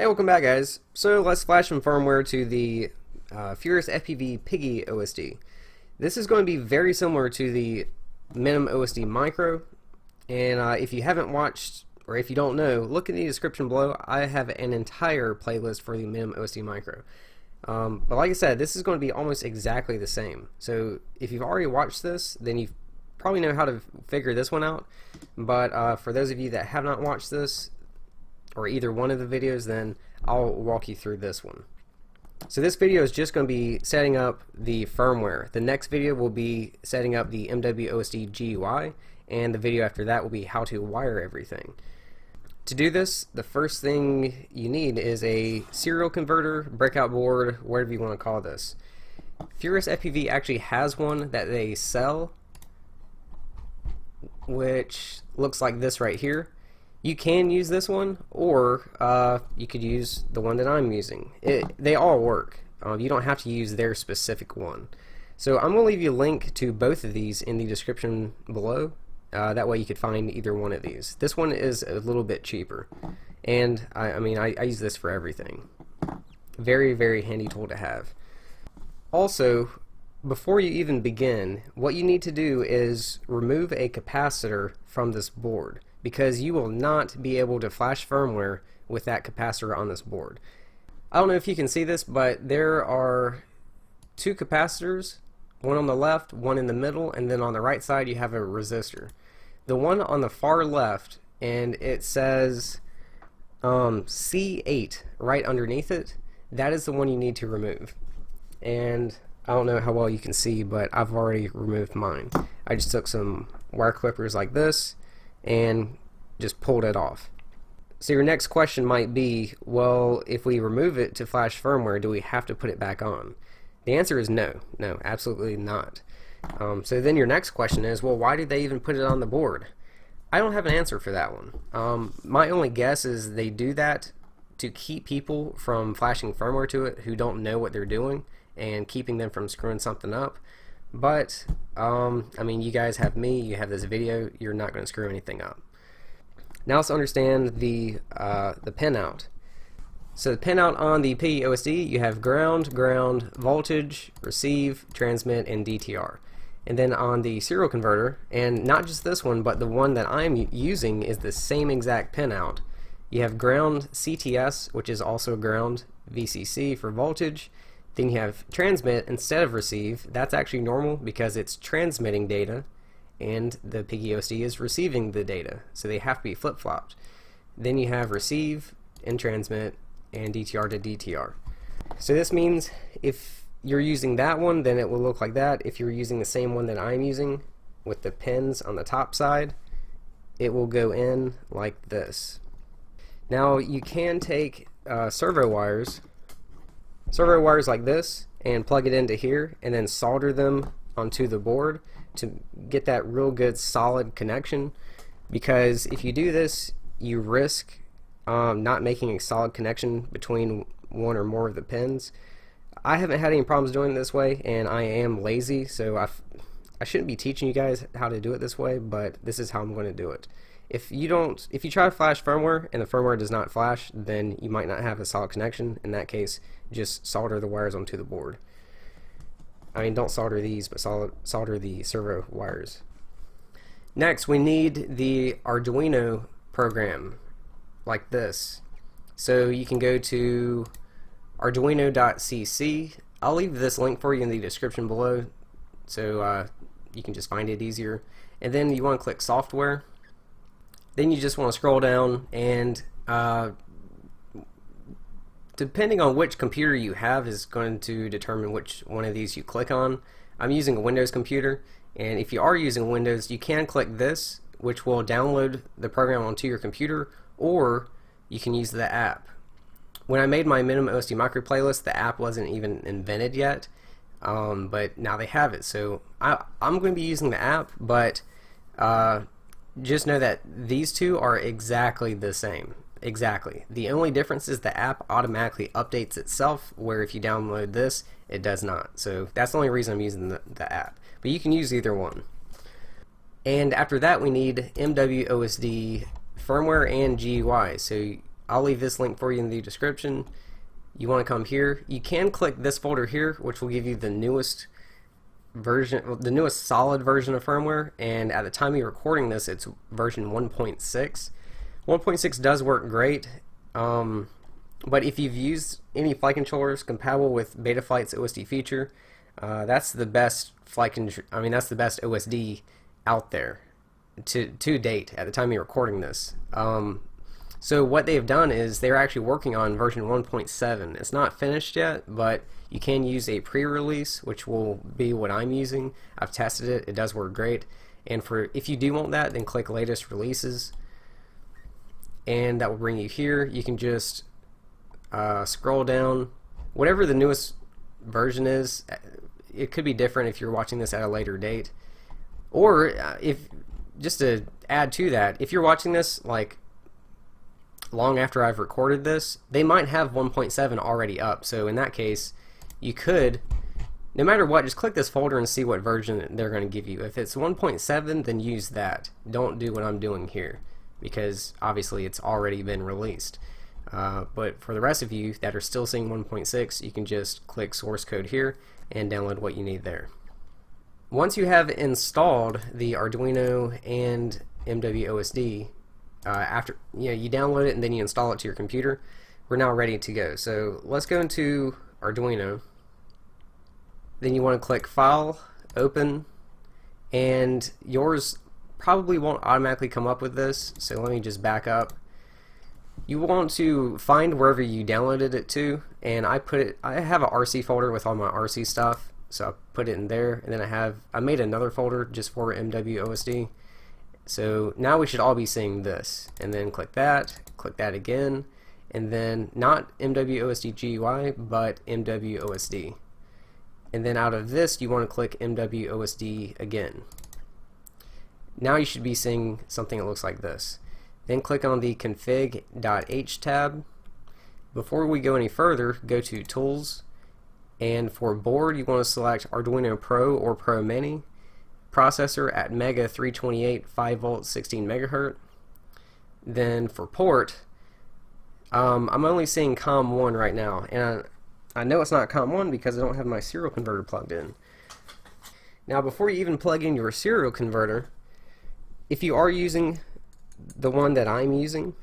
Hey, welcome back guys. So let's flash some firmware to the Furious FPV Piggy OSD. This is going to be very similar to the Minim OSD Micro, and if you haven't watched, or if you don't know, look in the description below. I have an entire playlist for the Minim OSD Micro. But like I said, this is going to be almost exactly the same. So if you've already watched this, then you probably know how to figure this one out. But for those of you that have not watched this, or either one of the videos, then I'll walk you through this one. So this video is just going to be setting up the firmware. The next video will be setting up the MWOSD GUI, and the video after that will be how to wire everything. To do this, the first thing you need is a serial converter, breakout board, whatever you want to call this. Furious FPV actually has one that they sell, which looks like this right here. You can use this one, or you could use the one that I'm using. They all work. You don't have to use their specific one. So I'm going to leave you a link to both of these in the description below. That way you could find either one of these. This one is a little bit cheaper. And I mean, I use this for everything. Very, very handy tool to have. Also, before you even begin, what you need to do is remove a capacitor from this board, because you will not be able to flash firmware with that capacitor on this board. I don't know if you can see this, but there are two capacitors, one on the left, one in the middle, and then on the right side you have a resistor. The one on the far left, and it says C8 right underneath it, that is the one you need to remove. And I don't know how well you can see, but I've already removed mine. I just took some wire clippers like this and just pulled it off. So your next question might be, well, if we remove it to flash firmware, do we have to put it back on? The answer is no. No, absolutely not. So then your next question is, well, why did they even put it on the board? I don't have an answer for that one. My only guess is they do that to keep people from flashing firmware to it who don't know what they're doing, and keeping them from screwing something up. But I mean, you guys have me, you have this video, you're not going to screw anything up. Now let's understand the pinout. So the pinout on the Piggy OSD, you have ground, voltage, receive, transmit, and DTR. And then on the serial converter, and not just this one, but the one that I'm using is the same exact pinout. You have ground CTS, which is also ground, VCC for voltage. Then you have transmit instead of receive. That's actually normal because it's transmitting data and the Piggy OSD is receiving the data, so they have to be flip-flopped. Then you have receive and transmit and DTR to DTR. So this means if you're using that one, then it will look like that. If you're using the same one that I'm using with the pins on the top side, it will go in like this. Now you can take servo wires like this and plug it into here and then solder them onto the board to get that real good solid connection, because if you do this you risk not making a solid connection between one or more of the pins. I haven't had any problems doing it this way, and I am lazy, so I shouldn't be teaching you guys how to do it this way, but this is how I'm going to do it. If you try to flash firmware and the firmware does not flash, then you might not have a solid connection. In that case, just solder the wires onto the board. I mean, don't solder these, but solder the servo wires. Next, we need the Arduino program, like this. So you can go to arduino.cc. I'll leave this link for you in the description below, so you can just find it easier. And then you want to click software. Then you just want to scroll down, and depending on which computer you have is going to determine which one of these you click on. I'm using a Windows computer, and if you are using Windows, you can click this, which will download the program onto your computer, or you can use the app. When I made my Minim OSD Micro playlist, the app wasn't even invented yet, but now they have it. So I'm going to be using the app, but just know that these two are exactly the same. Exactly. The only difference is the app automatically updates itself, where if you download this, it does not. So that's the only reason I'm using the app. But you can use either one. And after that, we need MWOSD firmware and GUI. So I'll leave this link for you in the description. You want to come here. You can click this folder here, which will give you the newest version, the newest solid version of firmware, and at the time you're recording this, it's version 1.6. 1.6 does work great, but if you've used any flight controllers compatible with Betaflight's OSD feature, that's the best that's the best OSD out there to date at the time you're recording this. So what they've done is they're actually working on version 1.7. It's not finished yet, but you can use a pre-release, which will be what I'm using. I've tested it. It does work great. And if you do want that, then click latest releases, and that will bring you here. You can just scroll down. Whatever the newest version is, it could be different if you're watching this at a later date. Or just to add to that, if you're watching this like long after I've recorded this, they might have 1.7 already up. So in that case, you could, no matter what, just click this folder and see what version they're going to give you. If it's 1.7, then use that. Don't do what I'm doing here, because obviously it's already been released. But for the rest of you that are still seeing 1.6, you can just click source code here and download what you need there. Once you have installed the Arduino and MWOSD, after you download it and then you install it to your computer, we're now ready to go. So let's go into Arduino. Then you want to click File, Open, and yours probably won't automatically come up with this, so let me just back up. You want to find wherever you downloaded it to, and I have an RC folder with all my RC stuff, so I put it in there, and then I made another folder just for MWOSD. So now we should all be seeing this, and then click that again, and then not MWOSD GUI, but MWOSD. And then out of this, you want to click MWOSD again. Now you should be seeing something that looks like this. Then click on the config.h tab. Before we go any further, go to Tools, and for board, you want to select Arduino Pro or Pro Mini. Processor at Mega 328, 5V, 16MHz. Then for port, I'm only seeing COM1 right now, and I know it's not COM1 because I don't have my serial converter plugged in. Now, before you even plug in your serial converter, if you are using the one that I'm using,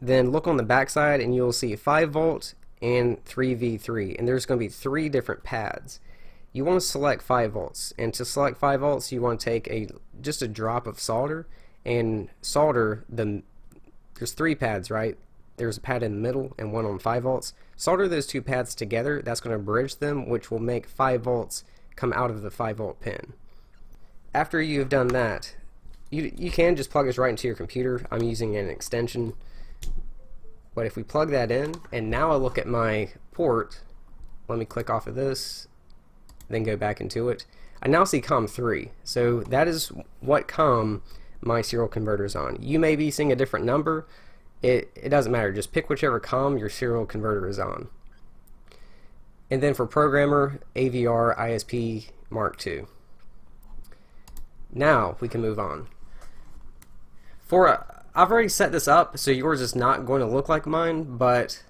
then look on the backside and you'll see 5V and 3V3, and there's going to be 3 different pads. You want to select 5V, and to select 5V, you want to take just a drop of solder and solder there's 3 pads, right? There's a pad in the middle and one on 5V. Solder those 2 pads together. That's going to bridge them, which will make 5V come out of the 5V pin. After you've done that, you can just plug this right into your computer. I'm using an extension, but if we plug that in, and now I look at my port, let me click off of this, then go back into it. I now see COM3, so that is what COM my serial converter is on. You may be seeing a different number, it doesn't matter, just pick whichever COM your serial converter is on. And then for programmer, AVR ISP mark 2. Now we can move on. I've already set this up, so yours is not going to look like mine, but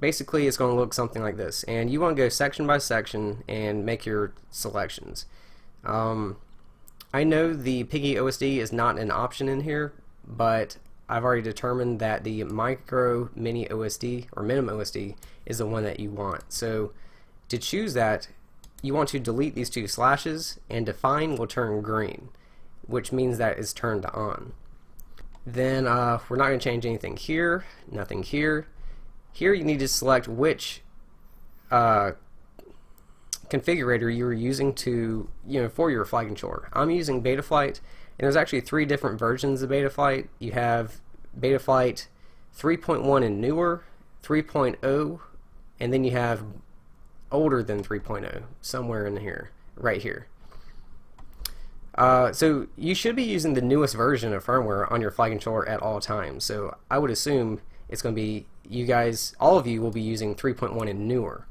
basically it's going to look something like this, and you want to go section by section and make your selections. I know the Piggy OSD is not an option in here, but I've already determined that the Micro Mini OSD or Minim OSD is the one that you want. So to choose that, you want to delete these 2 slashes, and define will turn green, which means that it's turned on. Then we're not going to change anything here, nothing here. Here you need to select which configurator you're using to, for your flight controller. I'm using Betaflight, and there's actually 3 different versions of Betaflight. You have Betaflight 3.1 and newer, 3.0, and then you have older than 3.0, somewhere in here, right here. So you should be using the newest version of firmware on your flight controller at all times. So I would assume it's going to be you guys, all of you will be using 3.1 and newer.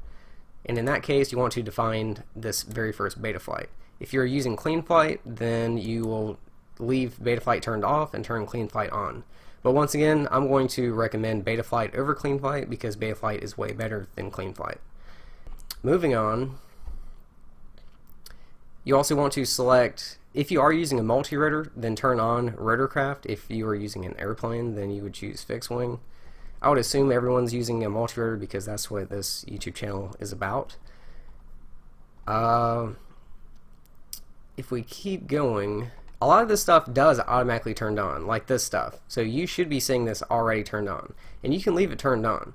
And in that case, you want to define this very first Betaflight. If you're using CleanFlight, then you will leave Betaflight turned off and turn CleanFlight on. But once again, I'm going to recommend Betaflight over CleanFlight because Betaflight is way better than CleanFlight. Moving on, you also want to select, if you are using a multi-rotor, then turn on rotorcraft. If you are using an airplane, then you would choose fixed wing. I would assume everyone's using a multi-rotor because that's what this YouTube channel is about. If we keep going, a lot of this stuff does automatically turn on, like this stuff. So you should be seeing this already turned on, and you can leave it turned on.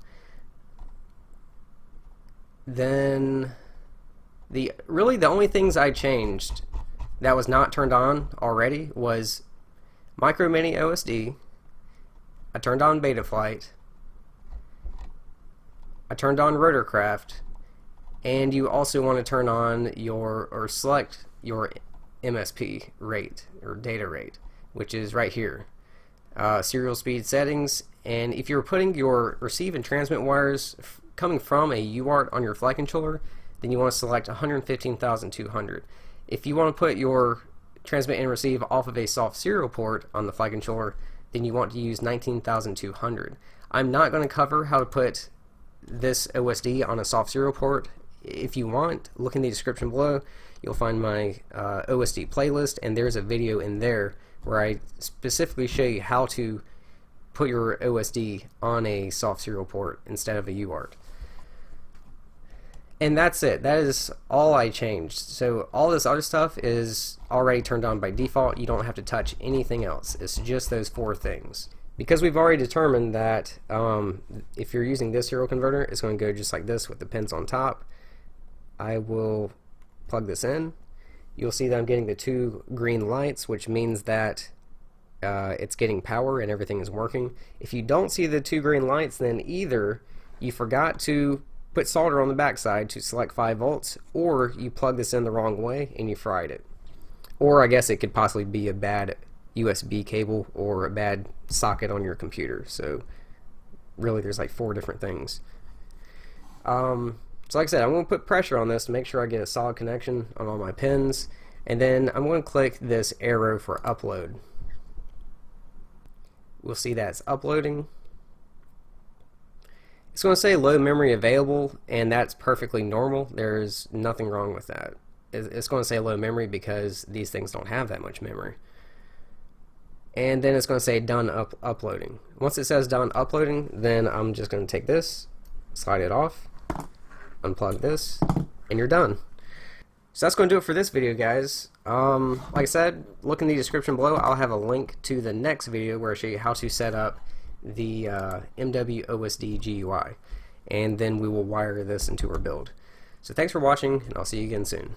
Then really the only things I changed that was not turned on already was Micro Mini OSD. I turned on Betaflight. I turned on rotorcraft, and you also want to turn on your, or select your MSP rate or data rate, which is right here, serial speed settings. And if you're putting your receive and transmit wires coming from a UART on your flight controller, then you want to select 115,200. If you want to put your transmit and receive off of a soft serial port on the flight controller, then you want to use 19,200. I'm not going to cover how to put this OSD on a soft serial port. If you want, look in the description below. You'll find my OSD playlist, and there's a video in there where I specifically show you how to put your OSD on a soft serial port instead of a UART. And that's it. That is all I changed. So all this other stuff is already turned on by default. You don't have to touch anything else. It's just those four things. Because we've already determined that if you're using this serial converter, it's going to go just like this with the pins on top. I will plug this in. You'll see that I'm getting the two green lights, which means that it's getting power and everything is working. If you don't see the two green lights, then either you forgot to put solder on the backside to select 5 volts, or you plug this in the wrong way and you fried it. Or I guess it could possibly be a bad USB cable or a bad socket on your computer. So really there's like four different things. So like I said, I'm going to put pressure on this to make sure I get a solid connection on all my pins, and then I'm going to click this arrow for upload. We'll see that it's uploading. It's going to say low memory available, and that's perfectly normal. There's nothing wrong with that. It's going to say low memory because these things don't have that much memory. And then it's going to say done uploading. Once it says done uploading, then I'm just going to take this, slide it off, unplug this, and you're done. So that's going to do it for this video, guys. Like I said, look in the description below. I'll have a link to the next video where I show you how to set up the MWOSD GUI, and then we will wire this into our build. So thanks for watching, and I'll see you again soon.